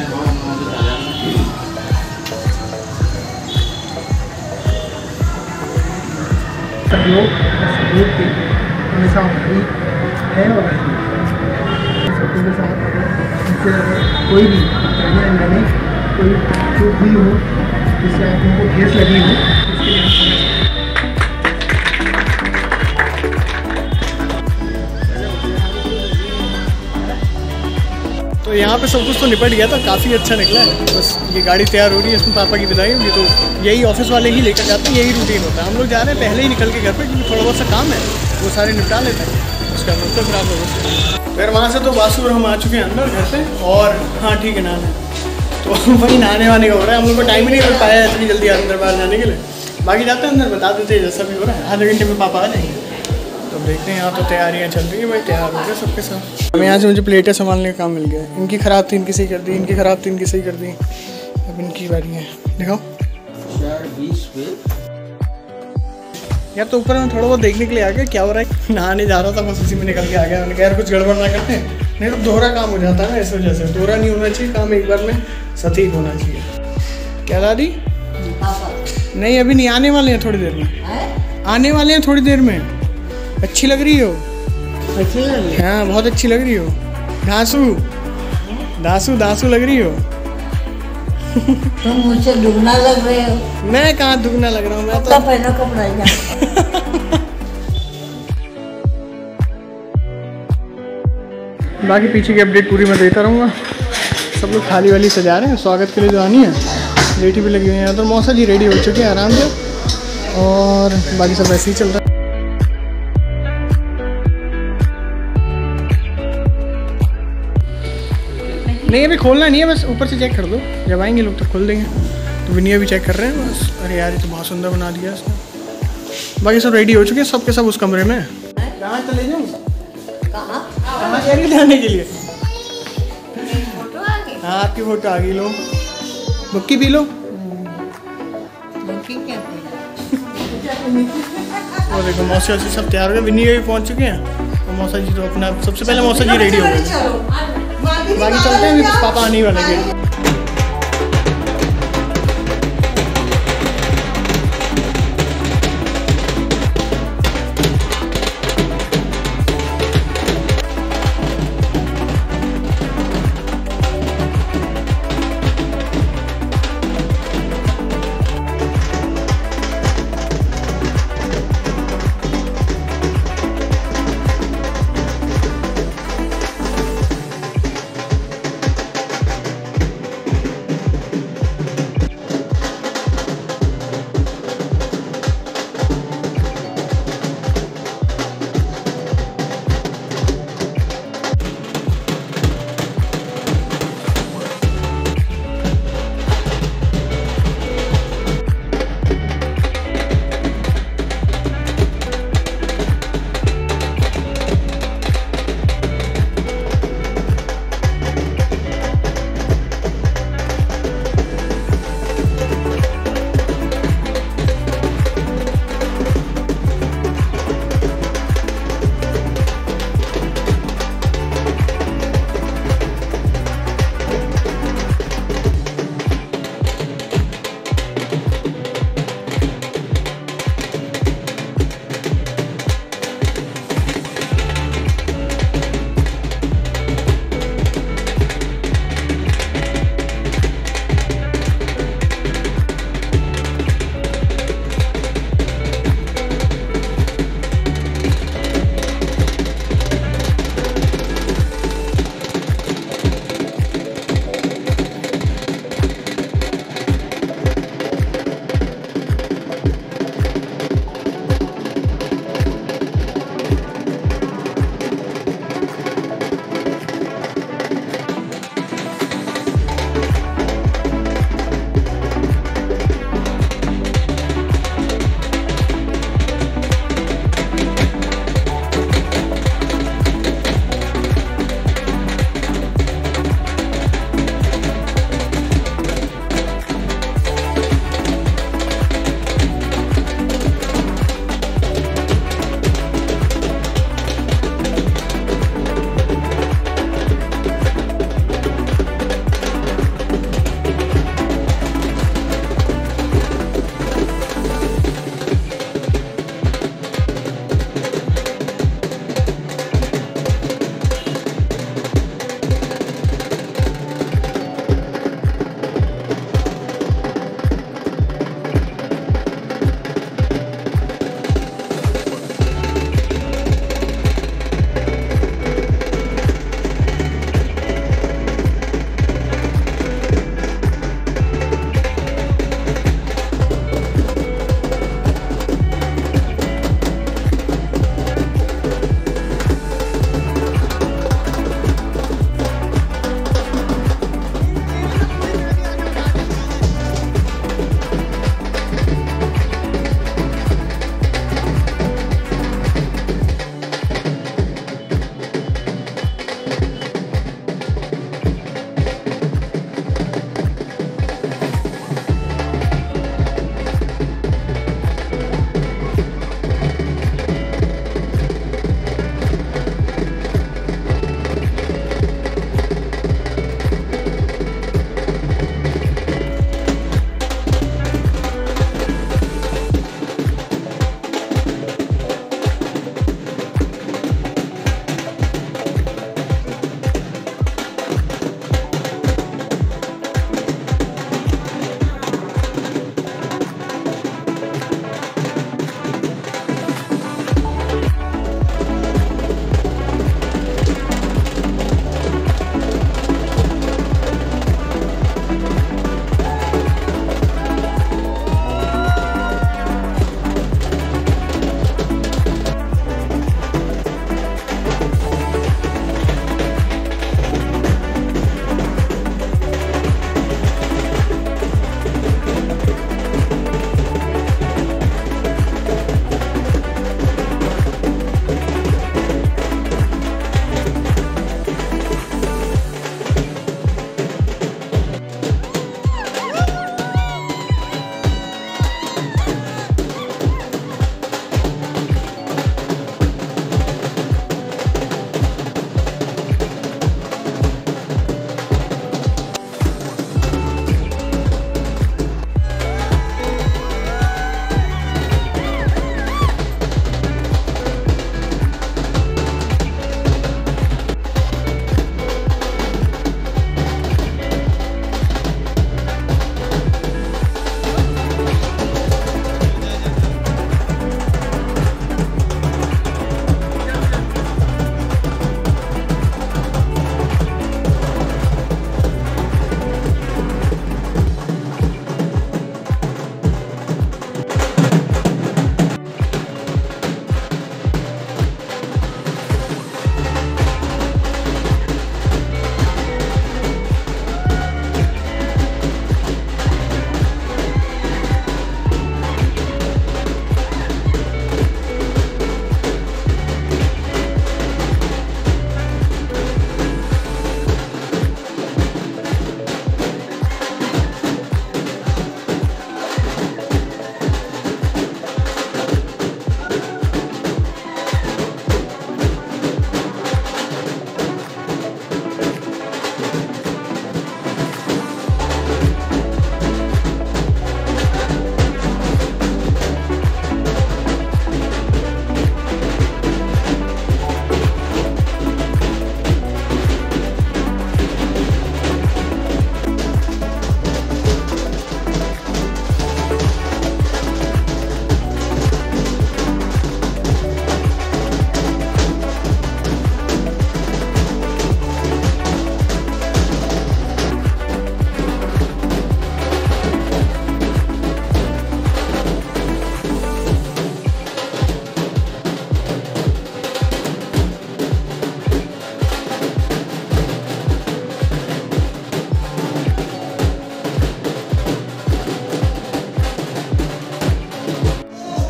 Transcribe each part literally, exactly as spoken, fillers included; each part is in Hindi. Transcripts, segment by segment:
सहयोग और सहयोग के लिए हमेशा उम्मीद है और रहेगी। सबके के साथ इससे कोई भी मैंने कोई जो भी हो जिससे आंखों को ठेस लगी हो उसके लिए तो यहाँ पे सब कुछ तो निपट गया था, काफ़ी अच्छा निकला है। बस ये गाड़ी तैयार हो रही है, इसमें पापा की विदाई होगी तो यही ऑफिस वाले ही लेकर जाते हैं, यही रूटीन होता है। हम लोग जा रहे हैं पहले ही निकल के घर पे क्योंकि थोड़ा बहुत सा काम है वो सारे निपटा लेते हैं, उसका मतलब खराब हो। फिर वहाँ से तो बासुर हम आ चुके हैं अंदर घर से और हाँ ठीक है नहाना तो वही नहाने वाने का हो रहा है। हम लोग को टाइम ही नहीं मिल पाया इतनी जल्दी अंदर बाहर जाने के लिए। बाकी जाते हैं अंदर, बता देते हैं जैसा भी हो रहा है। आधे घंटे में पापा आ जाएंगे तो देखते हैं। यहाँ तो तैयारियाँ चल रही है भाई, तैयार हो गए सबके साथ। अब यहाँ से मुझे प्लेटें संभालने का काम मिल गया। इनकी ख़राब थी, इनकी सही कर दी, इनकी ख़राब थी, इनकी सही कर दी। अब इनकी बारी है, दिखाओ यार। तो ऊपर मैं थोड़ा बहुत देखने के लिए आ गया क्या हो रहा है। नहाने जा रहा था बस उसी में निकल के आ गया। मैंने कहा यार कुछ गड़बड़ ना करते हैं, नहीं तो दोहरा काम हो जाता है ना, इस वजह से। दोहरा नहीं होना चाहिए काम, एक बार में सटीक होना चाहिए। क्या दादी नहीं अभी नहीं, आने वाले हैं थोड़ी देर में, आने वाले हैं थोड़ी देर में। अच्छी लग रही हो, अच्छी लग रही है। हाँ बहुत अच्छी लग रही हो, धांसू धांसू धांसू लग रही हो। तुम मुझसे दुगना लग रहे हो। मैं कहाँ दुगना लग रहा हूँ, मैं तो पहना कपड़ा ही। बाकी पीछे की अपडेट पूरी मैं देता रहूँगा। सब लोग थाली वाली सजा रहे हैं, स्वागत के लिए जो आनी है लेटी भी लगी हुई है। तो मौसा जी रेडी हो चुके हैं आराम से और बाकी सब ऐसे ही चल रहा है। नहीं अभी खोलना नहीं है, बस ऊपर से चेक कर दो, जब आएंगे लोग तो खोल देंगे। तो विनिया भी चेक कर रहे हैं बस। अरे यार ये तो बहुत सुंदर बना दिया इसने। बाकी सब रेडी हो चुके हैं, सब के सब उस कमरे में। कहाँ चले जाऊँ, कहाँ कहाँ जाने के लिए। हाँ आपकी फोटो आ गई। लो बुक्की पी लो। और देखो मौसा जी सब तैयार हो गए, विनिया भी पहुँच चुके हैं। और मौसा जी तो अपना सबसे पहले मौसा जी रेडी हो गए। बाकी चलते हैं, कुछ पापा आने वाले हैं।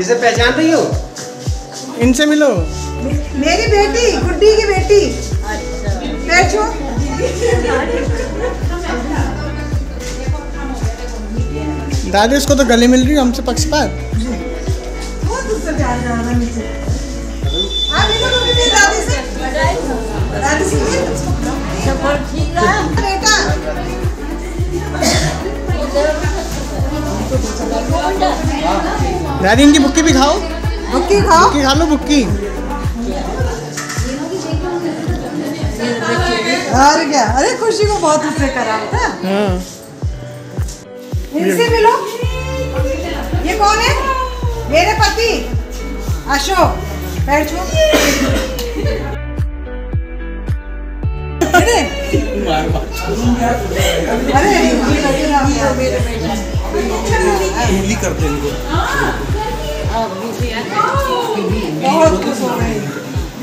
इसे पहचान रही हो? इनसे मिलो। मेरी बेटी, गुड्डी की बेटी। अच्छा। बैठो। दादी इसको तो गले मिल रही हो हमसे पक्षपात। बहुत गुस्सा आ रहा है मुझे। आप इधर उधर नहीं दादी से। दादी से सब ठीक है बेटा। दादी इनकी बुक्की भी खाओ। बुक्की खाओ। बुक्की खा लो बुक्की। अरे क्या, अरे खुशी को बहुत उससे करा था। इनसे मिलो। ये कौन है? मेरे पति अशोक। बैठो। अरे अरे करते इनको,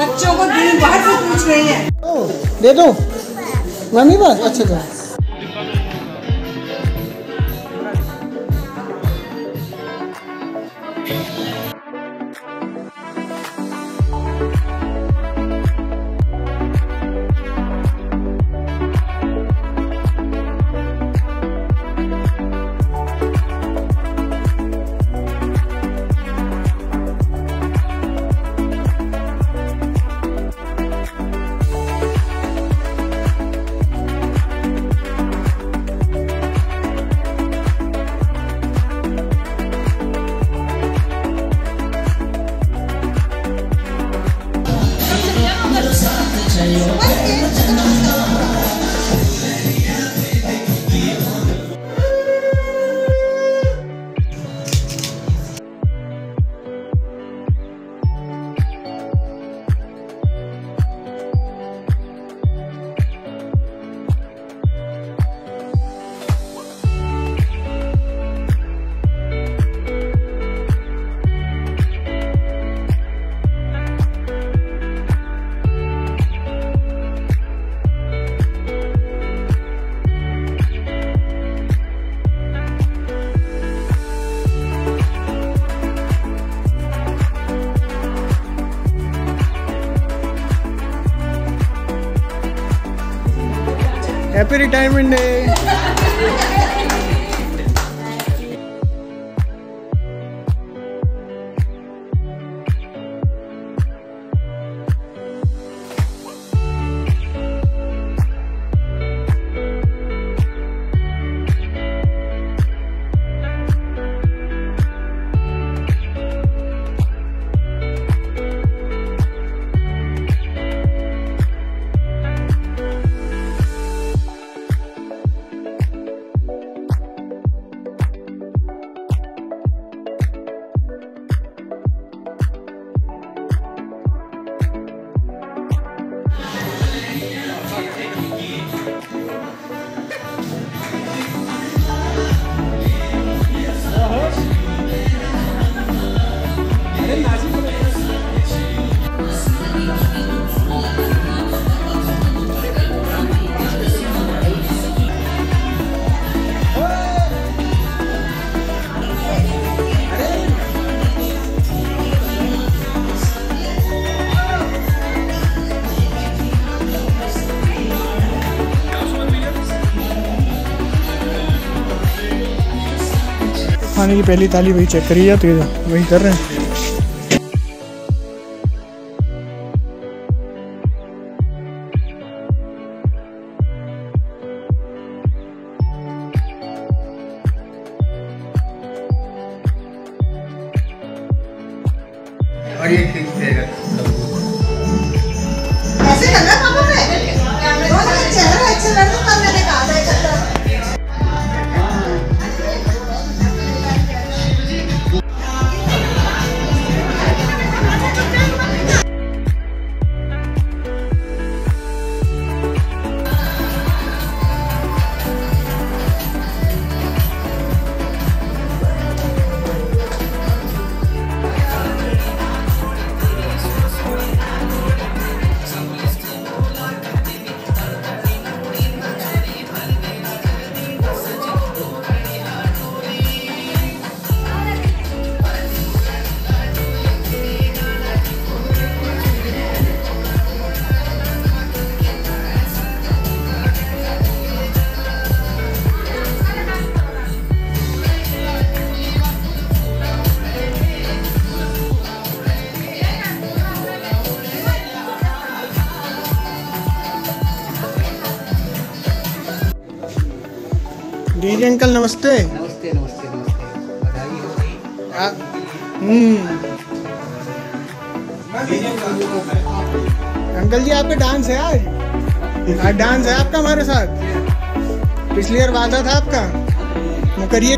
बच्चों को दिन भर से पूछ रही है। ओ, दे दो मम्मी बस। अच्छा तो हैप्पी रिटायरमेंट डे। खाने की पहली थाली वही चेक करी है तो वही कर रहे हैं। और ये ठीक से ऐसे लग रहा पापा में चेहरा अच्छा लग रहा था, मैंने कहा था अच्छा। डी जी अंकल नमस्ते। नमस्ते नमस्ते नमस्ते। अंकल जी आपका डांस है आज, आज डांस है आपका हमारे साथ। पिछली बार वादा था आपका, वो करिए।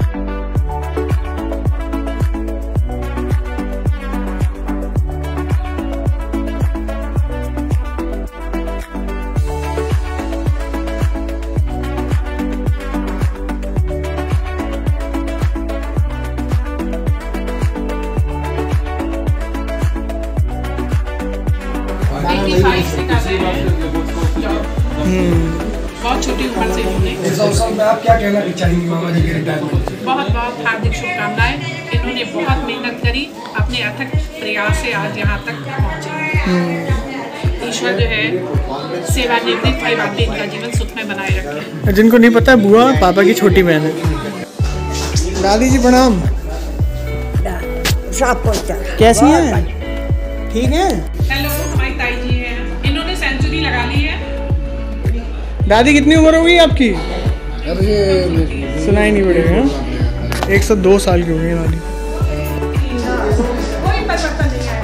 बहुत छोटी उम्र से इन्होंने इस अवसर में आप क्या कहना चाहेंगे मामा जी के रिटायरमेंट? बहुत बहुत हार्दिक शुभकामनाएं। इन्होंने बहुत मेहनत करी, अपने अथक प्रयास से आज यहाँ तक पहुँचे। ईश्वर जो है सेवानिवृत्त भाई वाले इनका जीवन सुखमय बनाए रखे। जिनको नहीं पता, बुआ पापा की छोटी बहन है। दादी जी प्रणाम। कैसी हैं? ठीक है। हेलो, हमारी ताई जी है, इन्होंने सेंचुरी लगा ली है। दादी कितनी उम्र हो गई आपकी? सुनाई नहीं पड़ेगा। एक सौ दो साल की हो गई दादी। कोई परिवर्तन नहीं आया।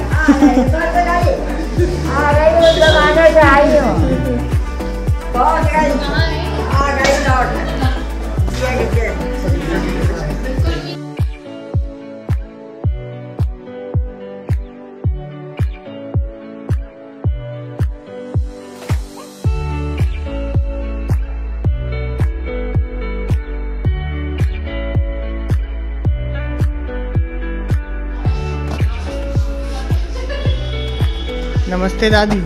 नमस्ते दादी।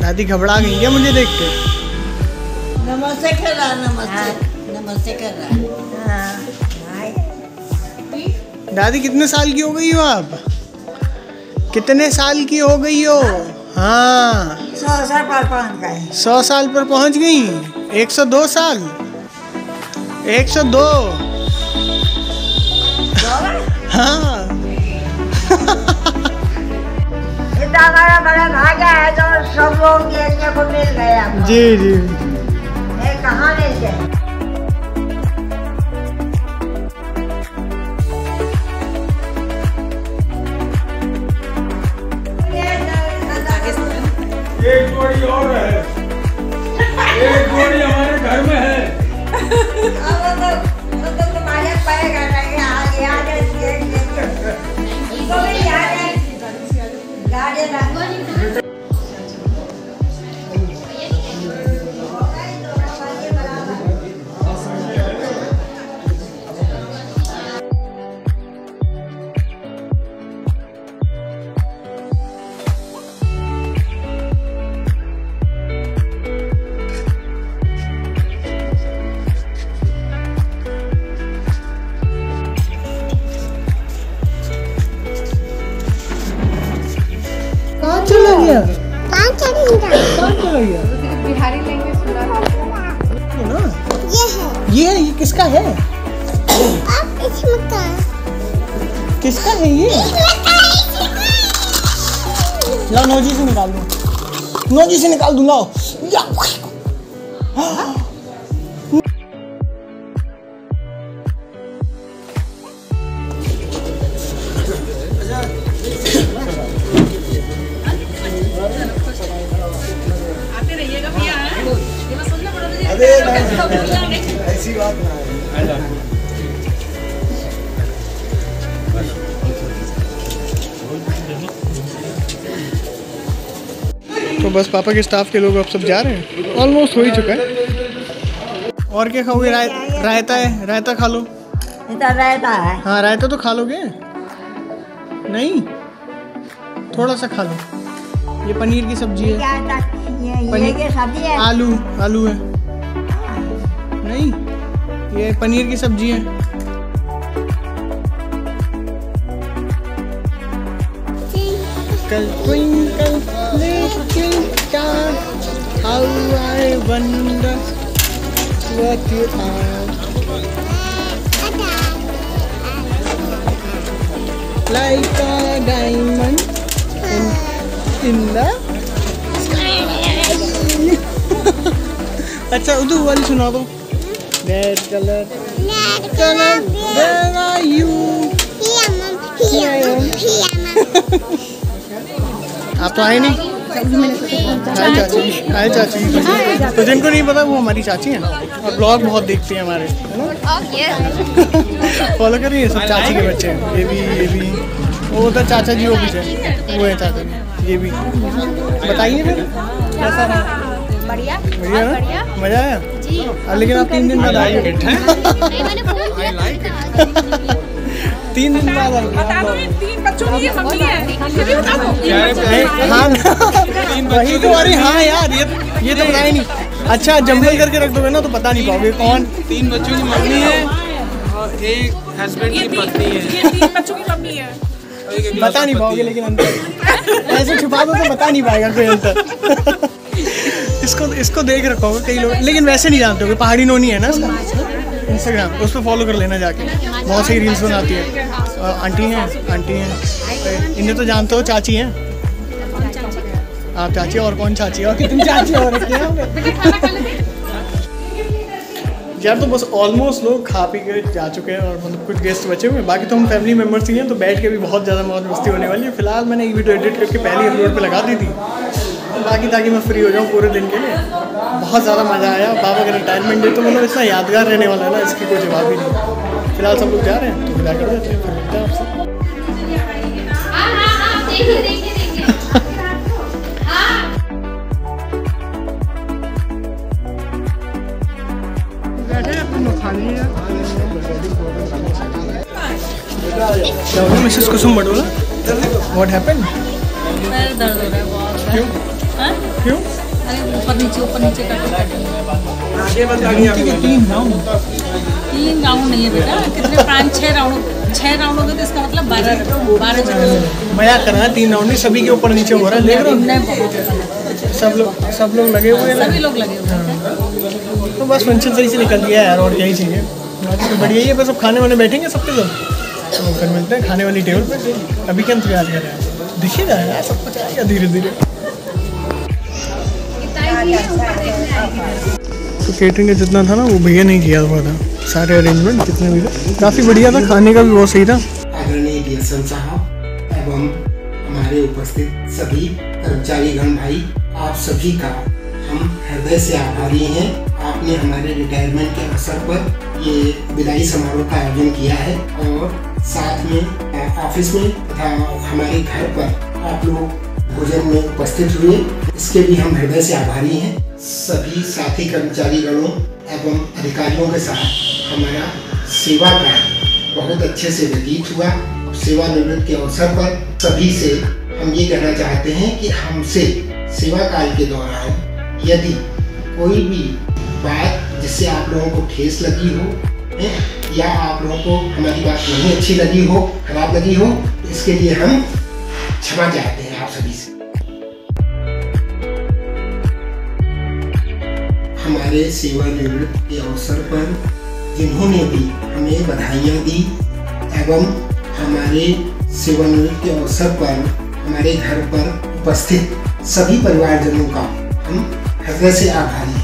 दादी घबरा गई क्या मुझे देख के? नमस्ते कर रहा, नमस्ते नमस्ते कर रहा। हाँ दादी कितने साल की हो गई हो आप? कितने साल की हो गई हो? हाँ सौ साल पर पहुंच गई। सौ साल पर पहुंच गई। एक सौ दो साल। एक सौ दो हाँ हमारा बड़ा भाग्य है जो सब लोग देखने को मिल गया। जी जी ये कहानी है। एक गोड़ी और है, एक गोड़ी हमारे घर में है। अब तो तो तुम्हारे पाएगा नहीं। आज याद है इनको भी याद है। चला गया? चला गया? बिहारी लैंग्वेज ना ये है। ये है, ये किसका है? आप इसमें का किसका है ये? लाओ नौजी से निकाल दो, नौजी से निकाल दूँ। लाओ ऐसी बात ना है। तो बस पापा के स्टाफ के लोग अब सब जा रहे हैं। ऑलमोस्ट हो ही चुका है। और क्या खाओगे? राय, रायता है, रायता खा लो। रायता है? हाँ रायता तो खा लोगे। नहीं थोड़ा सा खा लो। ये पनीर की सब्जी है, पनीर की सब्जी है, आलू आलू है। नहीं ये पनीर की सब्जी है। Like a diamond in, in the sky. अच्छा उर्दू वाली सुना दो। Red color. Red color. Where are you? Here, mom. Here, mom. Here, mom. आप तो आए नहीं? हाय चाची, हाय चाची। तो जिनको नहीं पता वो हमारी चाची हैं और ब्लॉग बहुत देखती हैं हमारे, है ना? फॉलो करिए, सब चाची के बच्चे हैं। ये भी, ये भी वो तो चाचा जी, वो भी है, वो है चाचा जी, ये भी। बताइए फिर कैसा रहा? बढ़िया, बढ़िया, मजा आया जी। लेकिन आप तीन दिन बाद आई हो? तीन दिन बाद वही तो। अरे हाँ यार, ये ये तो बताया नहीं। अच्छा जंगल करके रख दोगे ना तो पता नहीं पाओगे कौन। तीन बच्चों की मम्मी है और एक हस्बैंड की पत्नी है। तीन बच्चों की मम्मी है, बता नहीं पाओगे। लेकिन अंदर ऐसे छुपा दो तो बता नहीं पाएगा कोई अंदर। इसको इसको देख रखा होगा कई लोग, लेकिन वैसे नहीं जानते होंगे। पहाड़ी नोनी है ना इसका इंस्टाग्राम, उस पर फॉलो कर लेना जाके, बहुत सही रील्स बनाती है। आंटी हैं, आंटी हैं, इन्हें तो जानते हो। चाची हैं आप, चाची। और कौन चाची और कितनी चाची हो रखी है यार। तो बस ऑलमोस्ट लोग खा पी के जा चुके हैं और मतलब कुछ गेस्ट बचे हुए हैं, बाकी तो हम फैमिली मेम्बर्स ही हैं। तो बैठ के भी बहुत ज़्यादा मौज मस्ती होने वाली है। फिलहाल मैंने एक वीडियो एडिट करके पहली अपलोड पर लगा दी थी, बाकी ताकि मैं फ्री हो जाऊँ पूरे दिन के लिए। बहुत ज़्यादा मज़ा आया। बाबा अगर रिटायरमेंट डे तो मतलब इतना यादगार रहने वाला है ना, इसकी कोई जवाब ही नहीं। फिलहाल सब लोग जा रहे हैं तो विदा कर देते हैं, फिर मिलते हैं आपसे। Mrs Kusum Batola, what happened? पैर दर्द हो रहा है बहुत। क्यों? क्यों? ऊपर नीचे ऊपर नीचे करते। तीन राउंड तीन राउंड नहीं है बेटा, कितने पाँच छः राउंड छः राउंड हो गए तो इसका मतलब बारह बारह जगह मजाक कर रहा है। तीन राउंड में सभी के ऊपर नीचे हो रहा है, देख रहे सब लोग सब लोग लगे हुए हैं, सभी लोग लगे हुए हैं। तो बस फंक्शन सही से निकल गया यार, और यही चाहिए। तो बढ़िया ही है, बस अब खाने वाने बैठेंगे सबके साथ, तो फिर मिलते हैं खाने वाली टेबल पर। अभी क्या इंतजार कर रहे हैं, दिखेगा यार सब कुछ आएगा धीरे धीरे। तो कैटरिंग का जितना था ना वो भैया ने किया हुआ था, सारे अरेंजमेंट जितने भी थे काफ़ी बढ़िया था। खाने का भी बहुत सही था। आदरणीय डीएसएम साहब एवं हमारे उपस्थित सभी कर्मचारीगण भाई, आप सभी का हम हृदय से आभारी हैं। आपने हमारे रिटायरमेंट के अवसर पर ये विदाई समारोह का आयोजन किया है और साथ में ऑफिस में तथा हमारे घर पर आप लोग भोजन में उपस्थित हुए, इसके लिए हम हृदय से आभारी हैं। सभी साथी कर्मचारीगणों एवं अधिकारियों के साथ हमारा सेवा का बहुत अच्छे से व्यतीत हुआ। सेवानिवृत्ति के अवसर पर सभी से हम ये कहना चाहते हैं कि हमसे सेवा काल के दौरान यदि कोई भी बात जिससे आप लोगों को ठेस लगी हो है? या आप लोगों को हमारी बात नहीं अच्छी लगी हो, खराब लगी हो, इसके लिए हम क्षमा चाहते हैं आप सभी से। हमारे सेवानिवृत्ति के अवसर पर जिन्होंने भी हमें बधाइयाँ दी एवं हमारे सेवानिवृत्ति के अवसर पर हमारे घर पर उपस्थित सभी परिवारजनों का हम हृदय से आभारी हैं।